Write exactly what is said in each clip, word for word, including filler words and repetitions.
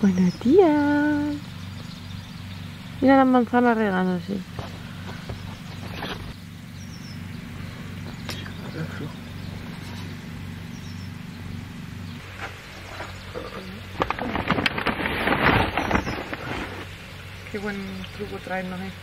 Buenos días. Mira las manzanas regándose. Qué buen truco traernos esto.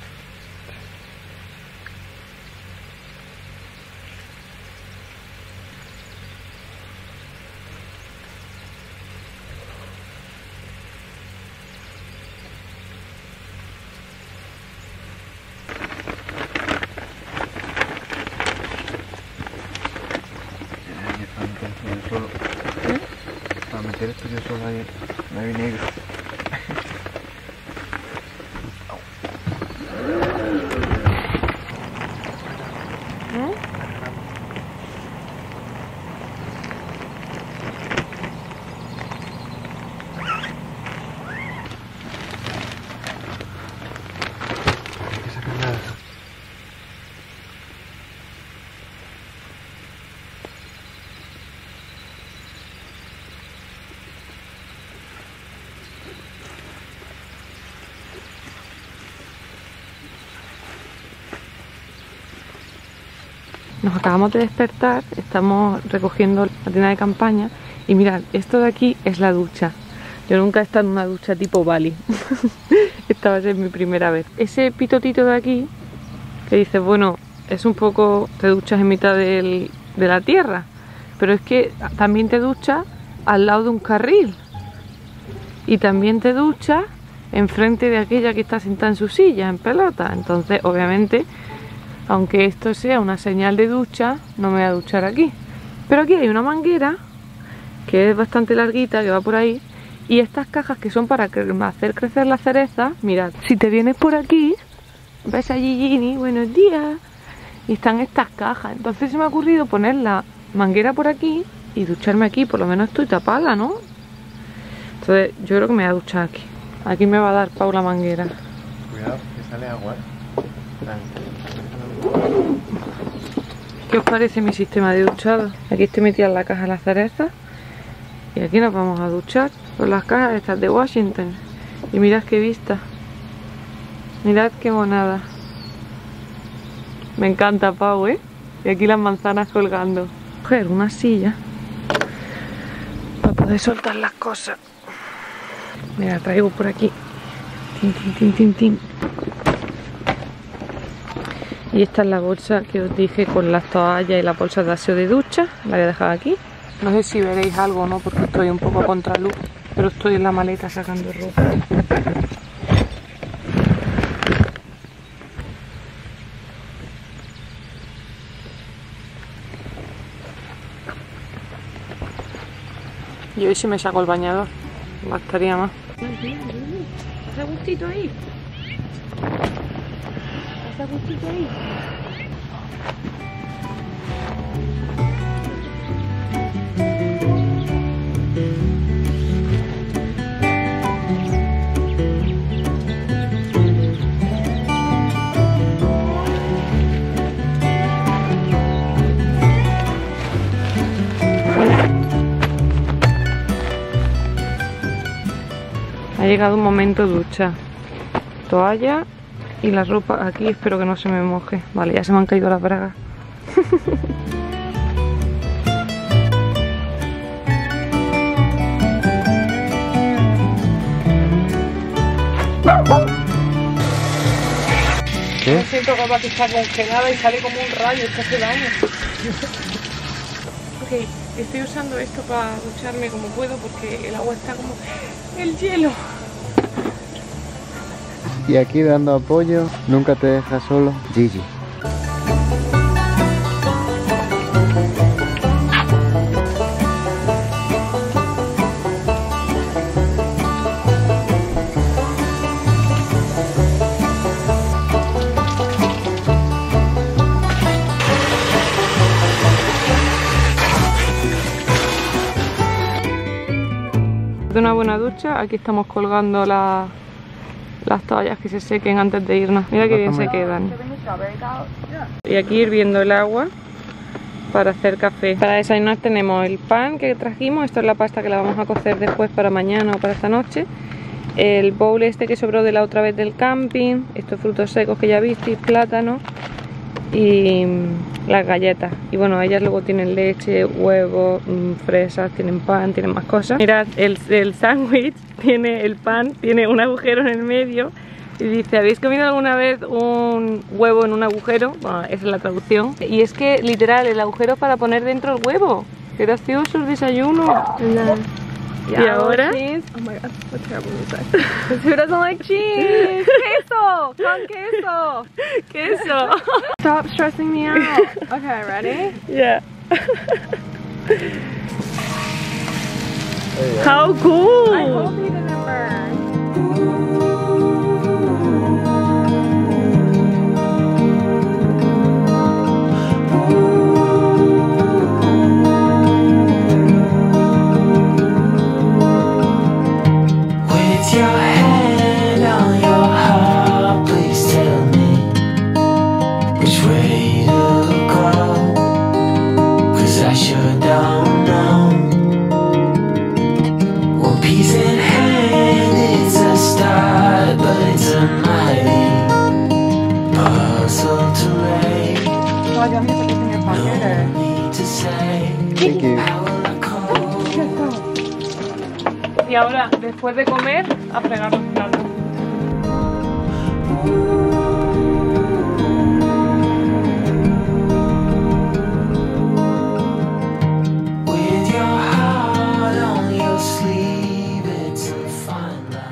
Esto yo solo ahí, me vi negro. ¿Eh? Hay que sacar nada. Nos acabamos de despertar, estamos recogiendo la tienda de campaña y mirad, esto de aquí es la ducha. Yo nunca he estado en una ducha tipo Bali. Esta va a ser mi primera vez. Ese pitotito de aquí, que dices, bueno, es un poco, te duchas en mitad del, de la tierra, pero es que también te duchas al lado de un carril y también te duchas enfrente de aquella que está sentada en su silla, en pelota. Entonces, obviamente, aunque esto sea una señal de ducha, no me voy a duchar aquí. Pero aquí hay una manguera que es bastante larguita, que va por ahí. Y estas cajas que son para hacer crecer las cerezas, mirad, si te vienes por aquí, ves a Gigi, buenos días, y están estas cajas. Entonces se me ha ocurrido poner la manguera por aquí y ducharme aquí, por lo menos estoy tapada, ¿no? Entonces yo creo que me voy a duchar aquí. Aquí me va a dar Paula manguera. Cuidado, que sale agua. ¿Qué os parece mi sistema de duchado? Aquí estoy metida en la caja de las cerezas y aquí nos vamos a duchar con las cajas estas de Washington. Y mirad qué vista, mirad qué monada. Me encanta, Pau, ¿eh? Y aquí las manzanas colgando. Coger una silla para poder soltar las cosas. Mira, traigo por aquí. Tin, tin, tin, tin, tin. Y esta es la bolsa que os dije con las toallas y las bolsas de aseo de ducha. La voy a dejar aquí. No sé si veréis algo o no, porque estoy un poco a contraluz, pero estoy en la maleta sacando ropa. Y hoy sí me saco el bañador. Bastaría más. ¿Está gustito ahí? ¿Está gustito ahí? Ha llegado un momento ducha. Toalla y la ropa aquí, espero que no se me moje. Vale, ya se me han caído las bragas. ¿Qué? Me siento capaz que está congelada y sale como un rayo, es que hace daño. Ok, estoy usando esto para ducharme como puedo porque el agua está como el hielo. Y aquí dando apoyo, nunca te deja solo, Gigi. De una buena ducha, aquí estamos colgando la... las toallas que se sequen antes de irnos. Mira que bien se quedan. Y aquí hirviendo el agua para hacer café. Para desayunar tenemos el pan que trajimos, esto es la pasta que la vamos a cocer después para mañana o para esta noche. El bowl este que sobró de la otra vez del camping, estos frutos secos que ya visteis, plátano y las galletas. Y bueno, ellas luego tienen leche, huevos, fresas, tienen pan, tienen más cosas. Mirad, el, el sándwich tiene el pan, tiene un agujero en el medio. Y dice, ¿habéis comido alguna vez un huevo en un agujero? Bueno, esa es la traducción. Y es que literal, el agujero es para poner dentro el huevo. ¡Qué gracioso el desayuno! No. Y, y ahora... Cheese. Oh my god, what terrible is that? Because who doesn't like cheese? ¡Queso! ¡Con queso! ¡Queso! Stop stressing me out. Okay, ready? Yeah. How cool! I hope you didn't burn. Y ahora, después de comer, a fregar los platos.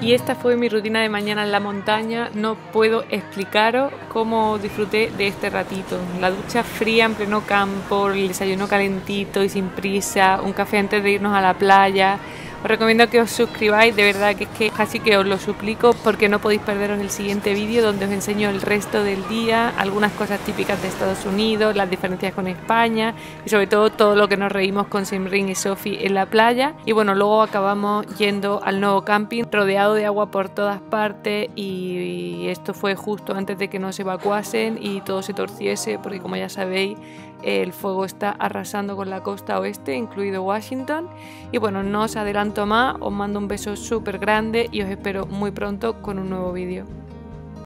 Y esta fue mi rutina de mañana en la montaña. No puedo explicaros cómo disfruté de este ratito. La ducha fría en pleno campo, el desayuno calentito y sin prisa, un café antes de irnos a la playa. Os recomiendo que os suscribáis, de verdad que es que casi que os lo suplico porque no podéis perderos el siguiente vídeo donde os enseño el resto del día, algunas cosas típicas de Estados Unidos, las diferencias con España y sobre todo todo lo que nos reímos con Simrín y Sophie en la playa. Y bueno, luego acabamos yendo al nuevo camping rodeado de agua por todas partes y, y esto fue justo antes de que nos evacuasen y todo se torciese porque como ya sabéis, el fuego está arrasando con la costa oeste, incluido Washington. Y bueno, no os adelanto más, os mando un beso súper grande y os espero muy pronto con un nuevo vídeo.